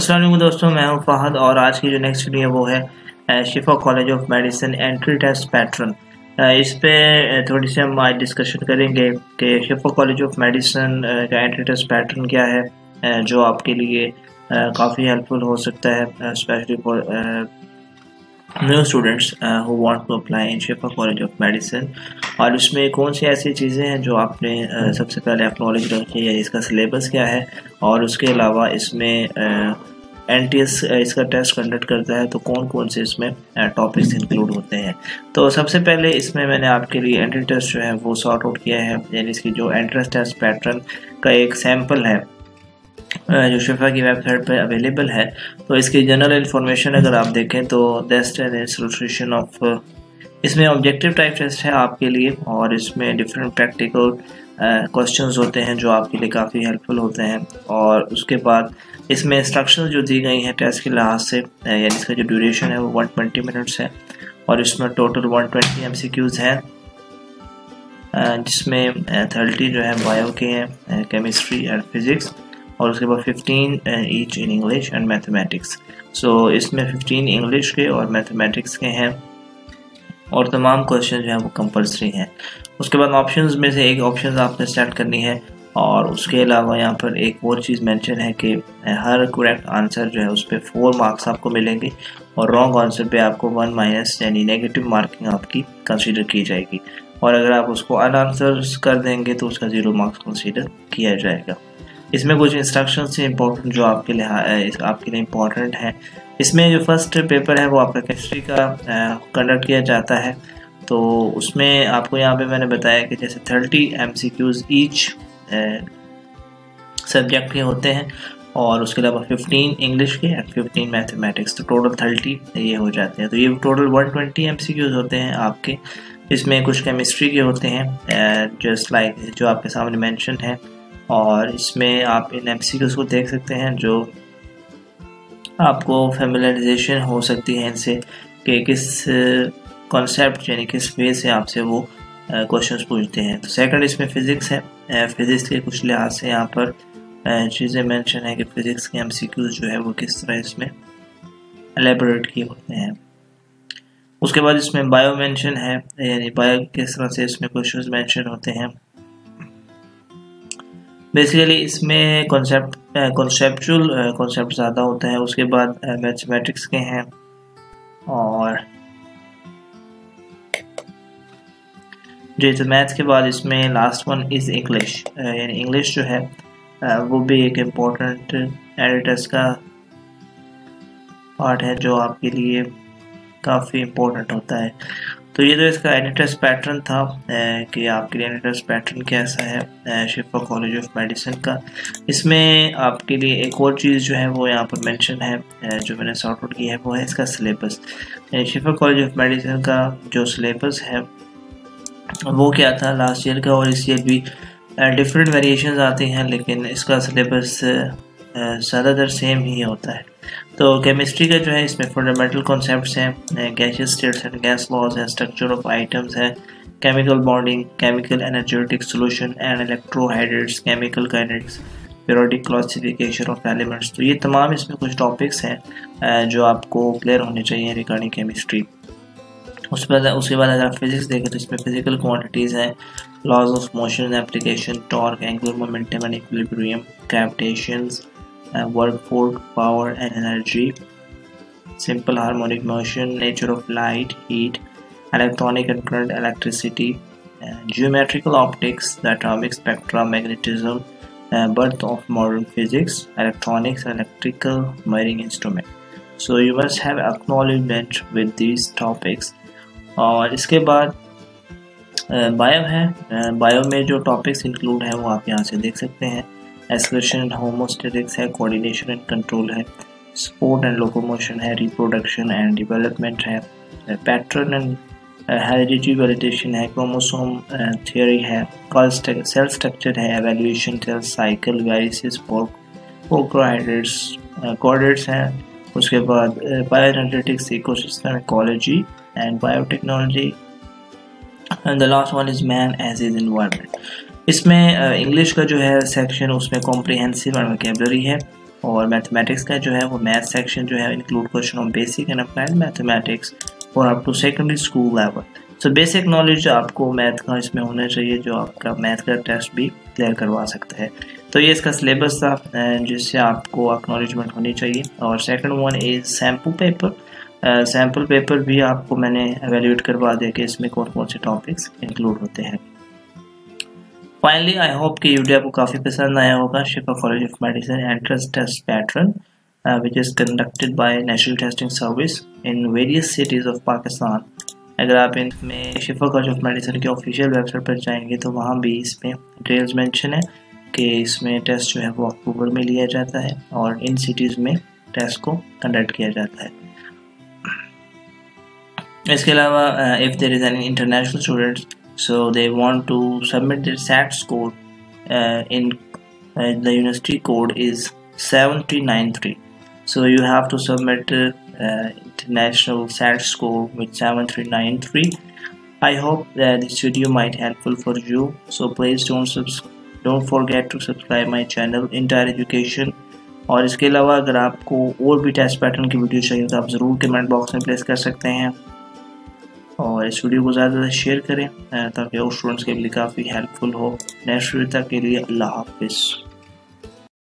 अस्सलाम वालेकुम दोस्तों, मैं हूं फ़हद और आज की जो नेक्स्ट वीडियो है वो है Shifa college of medicine entry test pattern. इस पे थोड़ी सी हम आज डिस्कशन करेंगे कि शिफा कॉलेज ऑफ मेडिसिन का एंट्री टेस्ट पैटर्न क्या है जो आपके लिए काफ़ी हेल्पफुल हो सकता है, specially for new students who want to apply in Shifa college of medicine. और इसमें कौन सी ऐसी चीज़ें हैं जो आपने सबसे पहले आप नॉलेज रखनी है, इसका सिलेबस क्या है, और उसके अलावा इसमें NTS इसका टेस्ट कंडक्ट करता है तो कौन कौन से इसमें टॉपिक्स इंक्लूड होते हैं। तो सबसे पहले इसमें मैंने आपके लिए एंट्री टेस्ट जो है वो सॉर्ट आउट किया है, यानी इसकी जो एंट्रेंस टेस्ट पैटर्न का एक सैम्पल है जो शिफा की वेबसाइट पर अवेलेबल है। तो इसकी जनरल इन्फॉर्मेशन अगर आप देखें तो टेस्ट एंड इंस्टीट्यूशन ऑफ, इसमें ऑब्जेक्टिव टाइप टेस्ट है आपके लिए और इसमें डिफरेंट प्रैक्टिकल क्वेश्चंस होते हैं जो आपके लिए काफ़ी हेल्पफुल होते हैं। और उसके बाद इसमें इंस्ट्रक्शन जो दी गई हैं टेस्ट के लिहाज से, यानी इसका जो ड्यूरेशन है वो 120 मिनट्स है और इसमें टोटल 120 MCQs हैं, जिसमें 30 जो है बायो के हैं, केमिस्ट्री एंड फिज़िक्स, और उसके बाद 15 each in English and mathematics. So इसमें 15 इंग्लिश के और मैथमेटिक्स के हैं और तमाम क्वेश्चन जो हैं वो कंपलसरी हैं। उसके बाद ऑप्शंस में से एक ऑप्शन आपने सेलेक्ट करनी है और उसके अलावा यहाँ पर एक और चीज़ मेंशन है कि हर करेक्ट आंसर जो है उस पर 4 मार्क्स आपको मिलेंगे और रॉन्ग आंसर पे आपको 1 माइनस यानी नेगेटिव मार्किंग आपकी कंसीडर की जाएगी, और अगर आप उसको ऑल आंसर्स कर देंगे तो उसका 0 मार्क्स कंसीडर किया जाएगा। इसमें कुछ इंस्ट्रक्शंस हैं इंपॉर्टेंट जो आपके लिए इम्पॉर्टेंट हैं। इसमें जो फर्स्ट पेपर है वो आपका केमिस्ट्री का कंडक्ट किया जाता है। तो उसमें आपको यहाँ पे मैंने बताया कि जैसे 30 MCQs ईच सब्जेक्ट के होते हैं और उसके अलावा 15 इंग्लिश के एंड 15 मैथमेटिक्स, तो टोटल 30 ये हो जाते हैं। तो ये टोटल 120 MCQs होते हैं आपके। इसमें कुछ केमिस्ट्री के होते हैं जस्ट लाइक जो आपके सामने मैंशन है, और इसमें आप इन MCQs को देख सकते हैं जो आपको फेमिलराइजेशन हो सकती है इनसे कि किस कॉन्सेप्ट यानी किस वे से आपसे वो क्वेश्चंस पूछते हैं। तो सेकंड इसमें फिज़िक्स है, फिज़िक्स के कुछ लिहाज से यहाँ पर चीज़ें मेंशन है कि फिज़िक्स के MCQs जो है वो किस तरह इसमें एलेबोरेट किए होते हैं। उसके बाद इसमें बायो मेंशन है, यानी बायो किस तरह से इसमें क्वेश्चंस मेंशन होते हैं। बेसिकली इसमें कॉन्सेप्ट ज़्यादा होता है। उसके बाद मैथमेटिक्स के हैं और जैसे मैथ्स के बाद इसमें लास्ट वन इज़ इंग्लिश, यानी इंग्लिश जो है वो भी एक इम्पॉर्टेंट एडिटर्स का पार्ट है जो आपके लिए काफ़ी इम्पोर्टेंट होता है। तो ये तो इसका एंट्रेंस पैटर्न था कि आपके लिए एंट्रेंस पैटर्न कैसा है शिफा कॉलेज ऑफ मेडिसिन का। इसमें आपके लिए एक और चीज़ जो है वो यहाँ पर मेंशन है जो मैंने सॉर्ट आउट की है वो है इसका syllabus. Shifa college of medicine का जो सिलेबस है वो क्या था लास्ट ईयर का, और इस ईयर भी डिफरेंट वेरिएशंस आती हैं लेकिन इसका सिलेबस ज़्यादातर सेम ही होता है। तो केमिस्ट्री का जो है इसमें फंडामेंटल कॉन्सेप्ट्स हैं, gaseous states and gas laws हैं, स्ट्रक्चर ऑफ आइटम्स हैं, chemical bonding, chemical energetic solution and इलेक्ट्रोहाइड्रेट्स, chemical kinetics, periodic classification of elements. तो ये तमाम इसमें कुछ टॉपिक्स हैं जो आपको क्लियर होने चाहिए रिगार्डिंग केमिस्ट्री। उसके बाद अगर आप फिज़िक्स देखें तो इसमें फिजिकल क्वांटिटीज़ हैं, laws of motion application, torque, angular momentum and equilibrium, gravitation, work force, power and energy, simple harmonic motion, nature of light, heat, electronic and current, electricity, geometrical optics, the atomic spectra, magnetism, birth of modern physics, electronics, electrical measuring instrument. So you must have acknowledgement with these topics. और इसके बाद bio है, bio में जो topics include हैं वो आप यहाँ से देख सकते हैं। एक्सक्रीशन एंड होमोस्टेटिक्स है, कोऑर्डिनेशन एंड कंट्रोल है, स्पोर्ट एंड लोकोमोशन है, रिप्रोडक्शन एंड डेवलपमेंट है, पैटर्न एंड हेरिडिटी वैलिडेशन है, क्रोमोसोम थ्योरी है, सेल स्ट्रक्चर है, evolution, cell cycle, viruses, carbohydrates, coordinates हैं। उसके बाद bioenergetics, ecosystem ecology and biotechnology, and the last one is man as is environment. इसमें English का जो है सेक्शन उसमें कॉम्प्रिहेंसिव एंड वोकैबुलरी है, और मैथमेटिक्स का जो है वो मैथ सेक्शन जो है include question on basic and applied mathematics और up to secondary school level. So basic knowledge आपको मैथ का इसमें होना चाहिए जो आपका मैथ का टेस्ट भी क्लियर करवा सकता है। तो ये इसका सिलेबस था जिससे आपको एक्नॉलेजमेंट होनी चाहिए। और second one is sample paper. Sample paper भी आपको मैंने एवेल्यूएट करवा दिया कि इसमें कौन कौन से टॉपिक्स इंक्लूड होते हैं। फाइनली आई होप कि वीडियो को काफ़ी पसंद आया होगा। Shifa college of medicine entrance test pattern which is conducted by national testing service in various cities of Pakistan. अगर आप इनमें शिफा कॉलेज ऑफ मेडिसिन की ऑफिशियल वेबसाइट पर जाएंगे तो वहाँ भी इसमें डिटेल्स मेंशन है कि इसमें टेस्ट जो है वो अक्टूबर में लिया जाता है और इन सिटीज़ में टेस्ट को कंडक्ट किया जाता है। इसके अलावा if there is any international students so they want to submit their SAT score in the university code is 7393। So you have to submit international SAT score with 7393. I hope that this video might helpful for you. So please don't forget to subscribe my channel Entireeducation. और इसके अलावा अगर आपको और भी test pattern की video चाहिए तो आप ज़रूर कमेंट बॉक्स में प्लेस कर सकते हैं और इस वीडियो को ज़्यादा से ज़्यादा शेयर करें ताकि और स्टूडेंट्स के लिए काफ़ी हेल्पफुल हो। नेक्स्ट वीडियो तक के लिए अल्लाह हाफिज़।